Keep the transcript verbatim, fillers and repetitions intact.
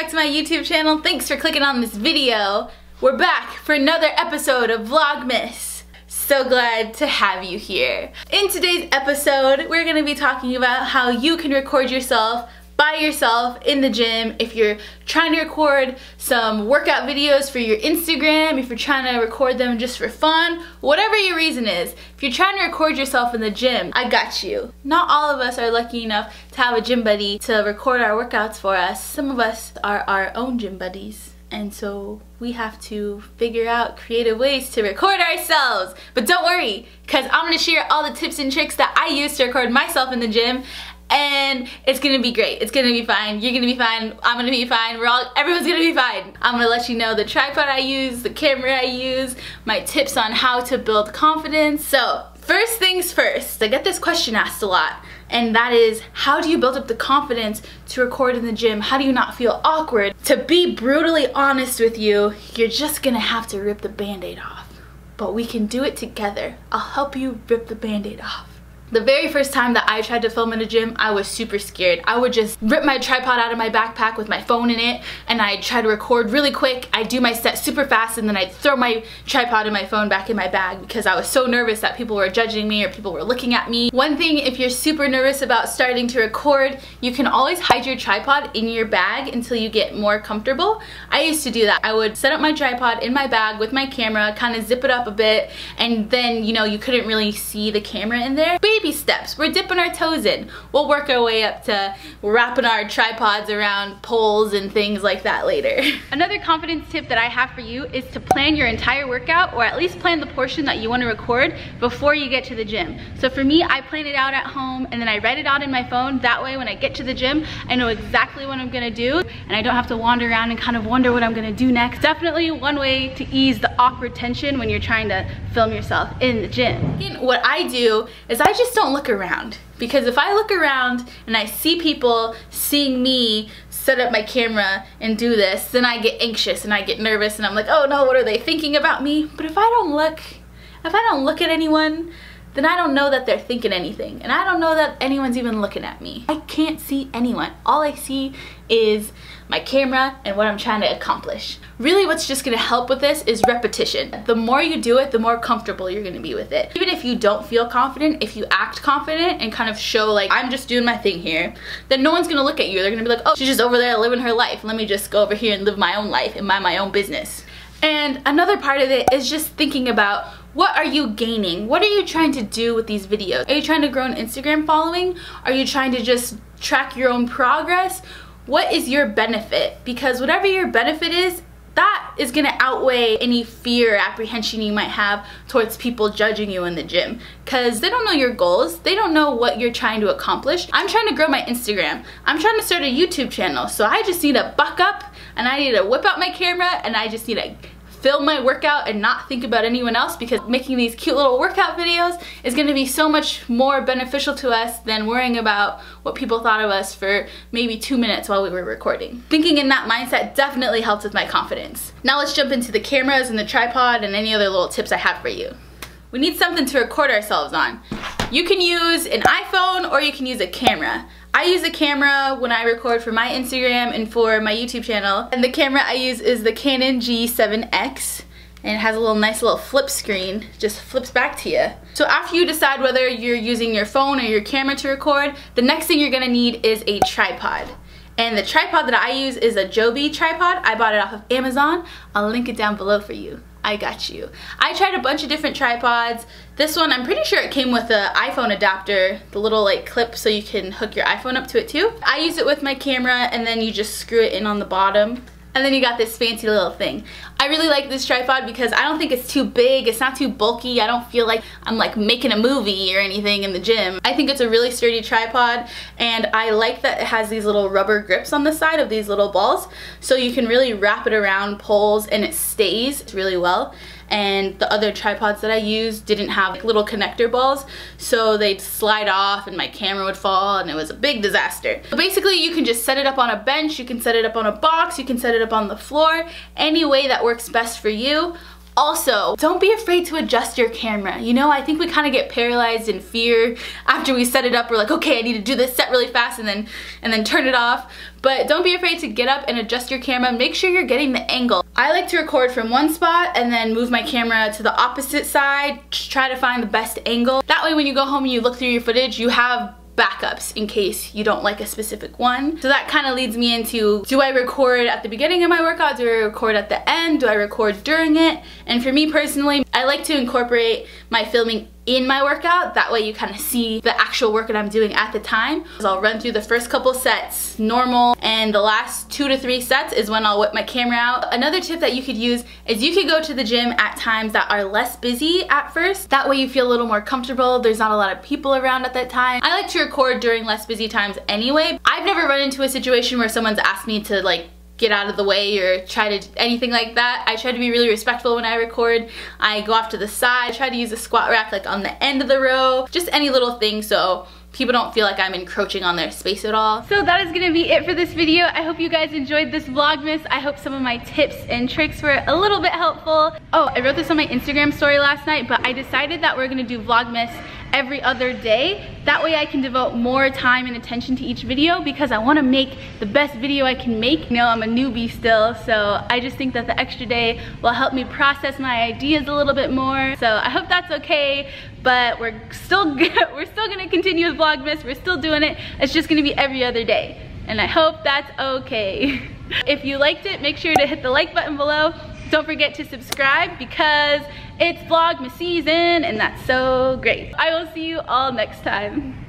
back to my YouTube channel. Thanks for clicking on this video. We're back for another episode of Vlogmas. So glad to have you here. In today's episode, we're gonna be talking about how you can record yourself by yourself in the gym if you're trying to record some workout videos for your Instagram, if you're trying to record them just for fun, whatever your reason is. If you're trying to record yourself in the gym, I got you. Not all of us are lucky enough to have a gym buddy to record our workouts for us. Some of us are our own gym buddies, and so we have to figure out creative ways to record ourselves. But don't worry, because I'm gonna share all the tips and tricks that I use to record myself in the gym, and it's gonna be great. It's gonna be fine. You're gonna be fine. I'm gonna be fine. We're all, everyone's gonna be fine. I'm gonna let you know the tripod I use, the camera I use, my tips on how to build confidence. So first things first, I get this question asked a lot, and that is, how do you build up the confidence to record in the gym? How do you not feel awkward? To be brutally honest with you, you're just gonna have to rip the band-aid off. But we can do it together. I'll help you rip the band-aid off. The very first time that I tried to film in a gym, I was super scared. I would just rip my tripod out of my backpack with my phone in it, and I'd try to record really quick. I'd do my set super fast, and then I'd throw my tripod and my phone back in my bag because I was so nervous that people were judging me or people were looking at me. One thing, if you're super nervous about starting to record, you can always hide your tripod in your bag until you get more comfortable. I used to do that. I would set up my tripod in my bag with my camera, kind of zip it up a bit, and then, you know, you couldn't really see the camera in there. Baby steps. We're dipping our toes in. We'll work our way up to wrapping our tripods around poles and things like that later. Another confidence tip that I have for you is to plan your entire workout, or at least plan the portion that you want to record before you get to the gym. So for me, I plan it out at home, and then I write it out in my phone. That way when I get to the gym, I know exactly what I'm gonna do, and I don't have to wander around and kind of wonder what I'm gonna do next. Definitely one way to ease the awkward tension when you're trying to film yourself in the gym. What I do is I just don't look around, because if I look around and I see people seeing me set up my camera and do this, then I get anxious and I get nervous and I'm like, oh no, what are they thinking about me? But if I don't look, if I don't look at anyone, then I don't know that they're thinking anything, and I don't know that anyone's even looking at me. I can't see anyone. All I see is my camera and what I'm trying to accomplish. Really, what's just gonna help with this is repetition. The more you do it, the more comfortable you're gonna be with it. Even if you don't feel confident, if you act confident and kind of show like, I'm just doing my thing here, then no one's gonna look at you. They're gonna be like, oh, she's just over there living her life. Let me just go over here and live my own life and mind my own business. And another part of it is just thinking about, what are you gaining? What are you trying to do with these videos? Are you trying to grow an Instagram following? Are you trying to just track your own progress? What is your benefit? Because whatever your benefit is, that is gonna outweigh any fear or apprehension you might have towards people judging you in the gym, because they don't know your goals. They don't know what you're trying to accomplish. I'm trying to grow my Instagram. I'm trying to start a YouTube channel. So I just need to buck up, and I need to whip out my camera, and I just need to film my workout and not think about anyone else, because making these cute little workout videos is gonna be so much more beneficial to us than worrying about what people thought of us for maybe two minutes while we were recording. Thinking in that mindset definitely helps with my confidence. Now let's jump into the cameras and the tripod and any other little tips I have for you. We need something to record ourselves on. You can use an iPhone or you can use a camera. I use a camera when I record for my Instagram and for my YouTube channel, and the camera I use is the Canon G seven X, and it has a little nice little flip screen, just flips back to you. So after you decide whether you're using your phone or your camera to record, the next thing you're gonna need is a tripod. And the tripod that I use is a Joby tripod. I bought it off of Amazon. I'll link it down below for you. I got you. I tried a bunch of different tripods. This one, I'm pretty sure it came with an iPhone adapter, the little like clip so you can hook your iPhone up to it too. I use it with my camera, and then you just screw it in on the bottom, and then you got this fancy little thing. I really like this tripod because I don't think it's too big, it's not too bulky, I don't feel like I'm like making a movie or anything in the gym. I think it's a really sturdy tripod, and I like that it has these little rubber grips on the side of these little balls, so you can really wrap it around poles and it stays really well. And the other tripods that I used didn't have like little connector balls, so they'd slide off and my camera would fall, and it was a big disaster. So basically you can just set it up on a bench, you can set it up on a box, you can set it up on the floor, any way that works best for you. Also, don't be afraid to adjust your camera. You know, I think we kind of get paralyzed in fear after we set it up. We're like, okay, I need to do this set really fast and then and then turn it off. But don't be afraid to get up and adjust your camera. Make sure you're getting the angle. I like to record from one spot and then move my camera to the opposite side, try to find the best angle. That way when you go home and you look through your footage, you have backups in case you don't like a specific one. So that kind of leads me into, do I record at the beginning of my workout? Do I record at the end? Do I record during it? And for me personally, I like to incorporate my filming in my workout. That way you kind of see the actual work that I'm doing at the time. So I'll run through the first couple sets normal, and the last two to three sets is when I'll whip my camera out. Another tip that you could use is you could go to the gym at times that are less busy at first. That way you feel a little more comfortable. There's not a lot of people around at that time. I like to record during less busy times anyway. I've never run into a situation where someone's asked me to like get out of the way or try to do anything like that. I try to be really respectful when I record. I go off to the side, I try to use a squat rack like on the end of the row, just any little thing so people don't feel like I'm encroaching on their space at all. So that is gonna be it for this video. I hope you guys enjoyed this Vlogmas. I hope some of my tips and tricks were a little bit helpful. Oh, I wrote this on my Instagram story last night, but I decided that we're gonna do Vlogmas every other day. That way I can devote more time and attention to each video because I wanna make the best video I can make. You know, I'm a newbie still, so I just think that the extra day will help me process my ideas a little bit more. So I hope that's okay, but we're still, we're still gonna continue with Vlogmas, we're still doing it. It's just gonna be every other day. And I hope that's okay. If you liked it, make sure to hit the like button below. Don't forget to subscribe because it's Vlogmas season and that's so great. I will see you all next time.